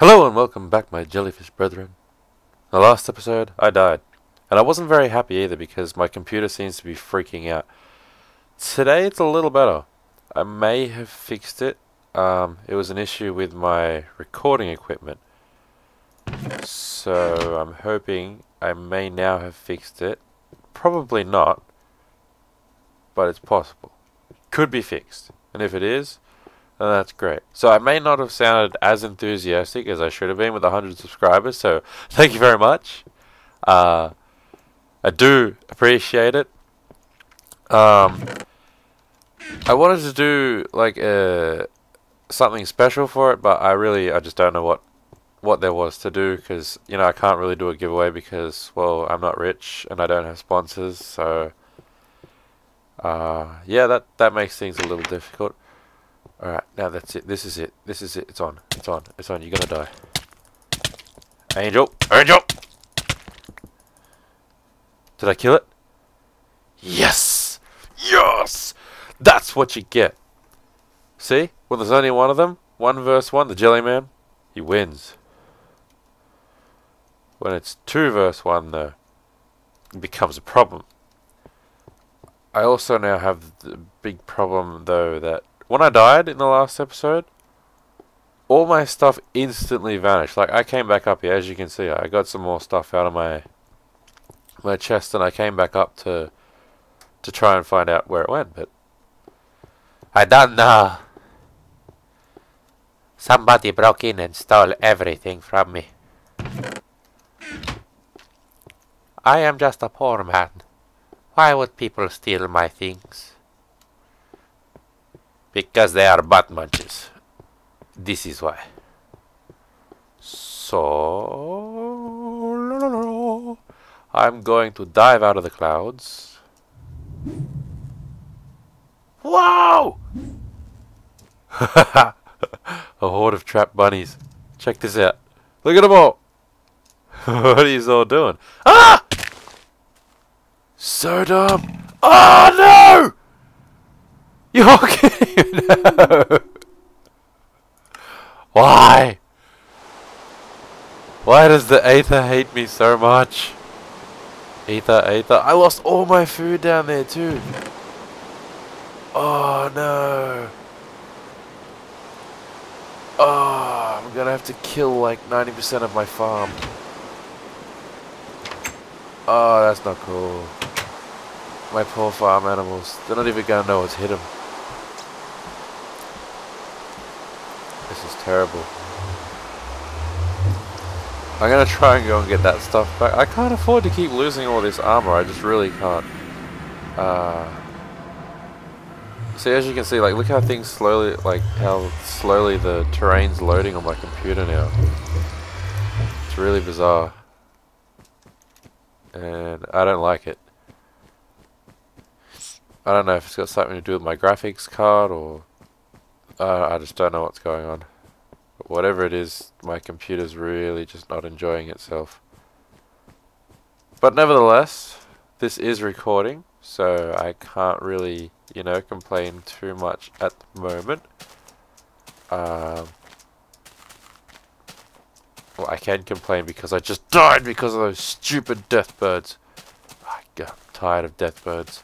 Hello and welcome back, my jellyfish brethren. In the last episode, I died. And I wasn't very happy either because my computer seems to be freaking out. Today it's a little better. I may have fixed it. It was an issue with my recording equipment. So I'm hoping I may now have fixed it. Probably not. But it's possible. It could be fixed. And if it is, and that's great. So I may not have sounded as enthusiastic as I should have been with 100 subscribers, so thank you very much. I do appreciate it. I wanted to do like something special for it, but I just don't know what there was to do, because you know I can't really do a giveaway because, well, I'm not rich and I don't have sponsors, so yeah, that makes things a little difficult. Alright, now that's it. This is it. This is it. It's on. It's on. It's on. You're gonna die. Angel! Angel! Did I kill it? Yes! Yes! That's what you get. See? Well, there's only one of them. 1 versus 1, the jelly man. He wins. When it's 2 versus 1, though, it becomes a problem. I also now have the big problem, though, that when I died in the last episode, all my stuff instantly vanished. Like, I came back up here, as you can see. I got some more stuff out of my chest, and I came back up to try and find out where it went, but I don't know. Somebody broke in and stole everything from me. I am just a poor man. Why would people steal my things? Because they are butt munches. This is why. So I'm going to dive out of the clouds. Wow! A horde of trapped bunnies. Check this out. Look at them all. What are you all doing? Ah! So dumb. Oh no! You're kidding? No. Why? Why does the aether hate me so much? Aether, aether. I lost all my food down there too. Oh no. Oh, I'm gonna have to kill like 90% of my farm. Oh, that's not cool. My poor farm animals. They're not even gonna know what's hit them. This is terrible. I'm gonna try and go and get that stuff back. I can't afford to keep losing all this armor. I just really can't. See, as you can see, like, look how things slowly, like, how slowly the terrain's loading on my computer now. It's really bizarre. And I don't like it. I don't know if it's got something to do with my graphics card or I just don't know what's going on. But whatever it is, my computer's really just not enjoying itself. But nevertheless, this is recording, so I can't really, you know, complain too much at the moment. Well, I can complain because I just died because of those stupid death birds. I got tired of death birds.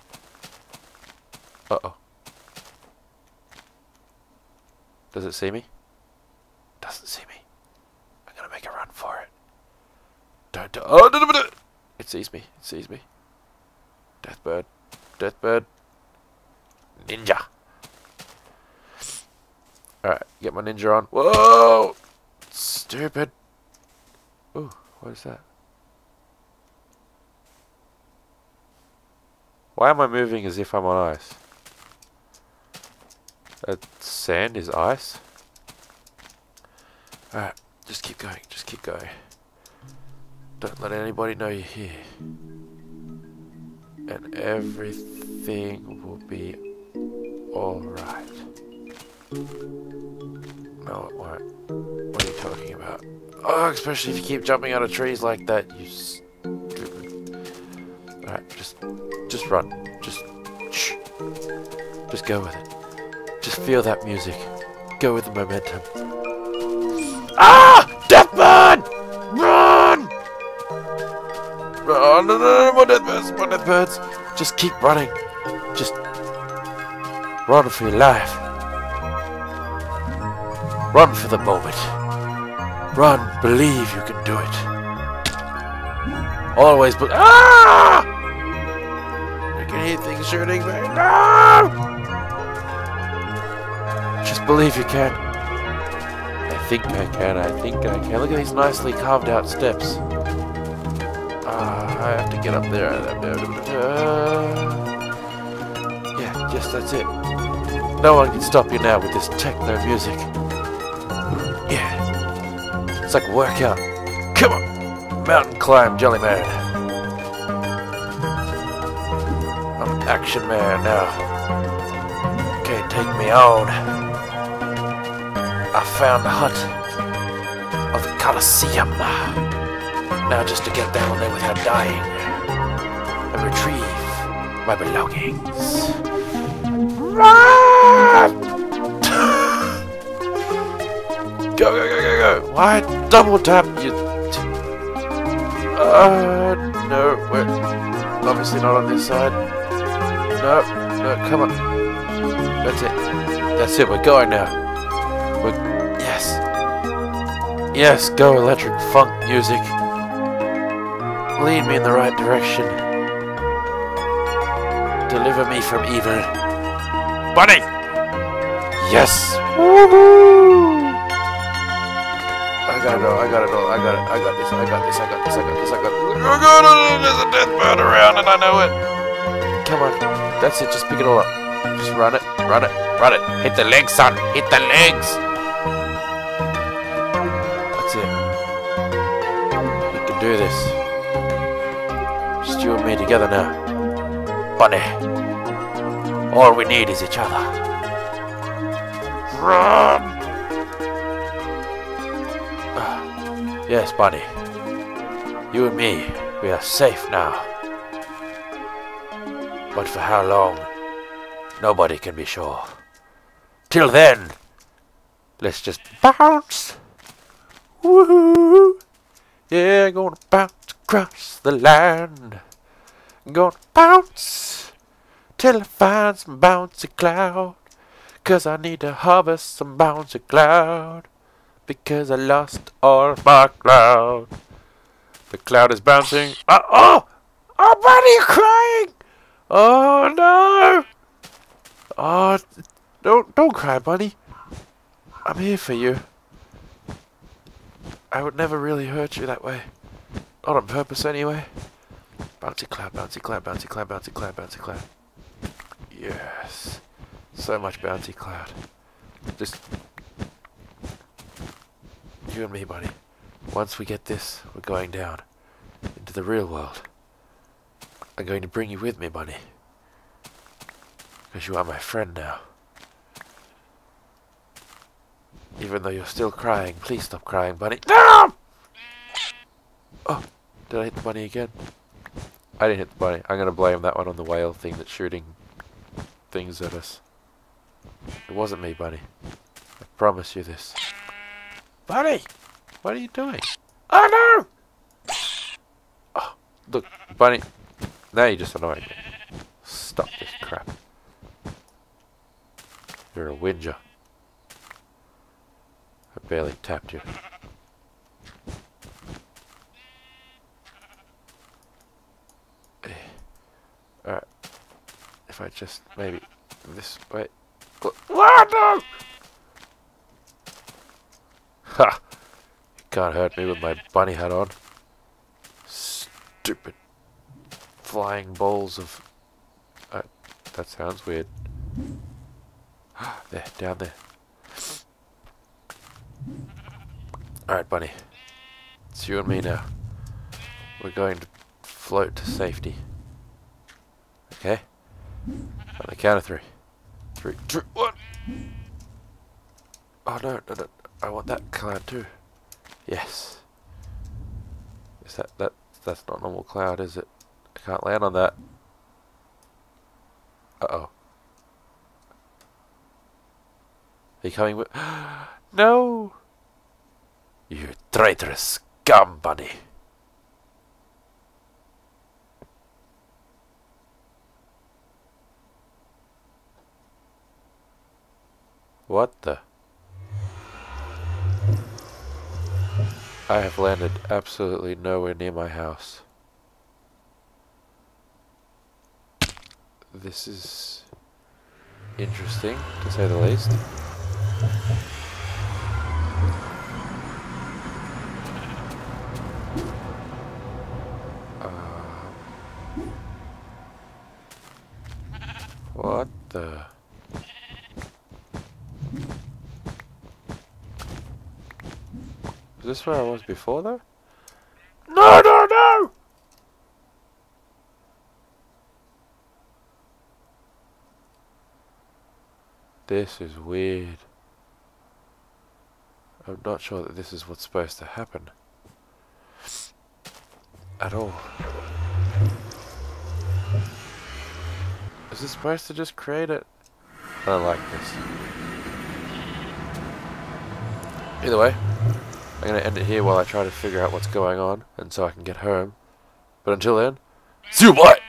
Uh-oh. Does it see me? Doesn't see me. I'm gonna make a run for it. Don't do- Oh, no. It sees me. It sees me. Death bird. Death bird. Ninja. Alright, get my ninja on. Whoa! Stupid. Ooh, what is that? Why am I moving as if I'm on ice? That sand is ice? Alright, just keep going, just keep going. Don't let anybody know you're here. And everything will be alright. No, it won't. What are you talking about? Oh, especially if you keep jumping out of trees like that, you stupid. Alright, just run. Shh. Just go with it. Just feel that music. Go with the momentum. Ah! Deathman! Run! Run! No, no, no, more deathbirds! More deathbirds! Just keep running. Just run for your life. Run for the moment. Run. Believe you can do it. Always believe. Ah! I can hear things shooting. No! Just believe you can. I think I can, I think I can. Look at these nicely carved out steps. I have to get up there. Yeah, yes, that's it. No one can stop you now with this techno music. Yeah. It's like a workout. Come on! Mountain climb, Jelly Man. I'm Action Man now. Okay, take me on. I found the hut of the Colosseum. Now just to get down there without dying and retrieve my belongings. Go, go, go, go, go! Why double tap you? No, we're obviously not on this side. No, no, come on. That's it. That's it, we're going now. Yes. Yes, go electric funk music. Lead me in the right direction. Deliver me from evil. Bunny! Yes! Woohoo! I got it all, I got it all, I got this, I got this, I got this, I got this, I got this. I got it. There's a death bird around and I know it. Come on. That's it, just pick it all up. Just run it, run it, run it. Hit the legs, son, hit the legs. That's it. We can do this. Just you and me together now. Bunny. All we need is each other. Run! Yes, Bunny. You and me, we are safe now. But for how long? Nobody can be sure. Till then, let's just bounce. Woohoo! Yeah, gonna bounce across the land. Gonna bounce till I find some bouncy cloud. 'Cause I need to harvest some bouncy cloud. Because I lost all my cloud. The cloud is bouncing. Oh! Oh, buddy, you're crying! Oh no! Oh, don't cry, Bunny. I'm here for you. I would never really hurt you that way. Not on purpose, anyway. Bouncy cloud, bouncy cloud, bouncy cloud, bouncy cloud, bouncy cloud. Yes. So much bouncy cloud. Just... you and me, Bunny. Once we get this, we're going down. Into the real world. I'm going to bring you with me, Bunny. Because you are my friend now. Even though you're still crying, please stop crying, Bunny. No! Oh, did I hit the bunny again? I didn't hit the bunny. I'm gonna blame that one on the whale thing that's shooting things at us. It wasn't me, Bunny. I promise you this. Bunny! What are you doing? Oh no! Oh, look, Bunny. Now you're just annoying me. Stop this crap. You're a whinger. I barely tapped you. Alright. If I just maybe this way. What? No! Ha! You can't hurt me with my bunny hat on. Stupid flying balls of. That sounds weird. There, down there. Alright, Bunny. It's you and me now. We're going to float to safety. Okay? On the count of three. Three, two, one! Oh no, no, no. I want that cloud too. Yes. Is that's not normal cloud, is it? I can't land on that. Uh-oh. Are you coming with? No! You traitorous company! What the? I have landed absolutely nowhere near my house. This is interesting, to say the least. What the? Is this where I was before, though? No, no, no! This is weird. I'm not sure that this is what's supposed to happen. At all. Is it supposed to just create it? I don't like this. Either way. I'm going to end it here while I try to figure out what's going on, and so I can get home. But until then, see you, bye!